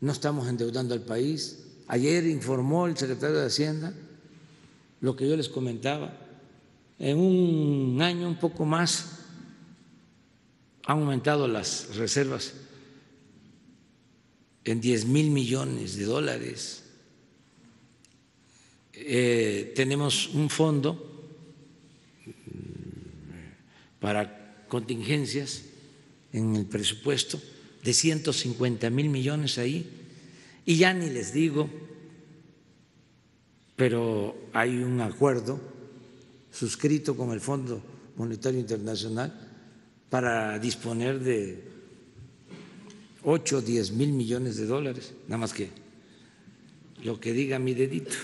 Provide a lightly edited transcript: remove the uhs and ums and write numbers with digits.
no estamos endeudando al país. Ayer informó el secretario de Hacienda lo que yo les comentaba, en un año, un poco más, han aumentado las reservas en 10,000 millones de dólares. Tenemos un fondo para contingencias en el presupuesto de 150,000 millones ahí, y ya ni les digo, pero hay un acuerdo suscrito con el Fondo Monetario Internacional para disponer de 8 o 10,000 millones de dólares, nada más que lo que diga mi dedito.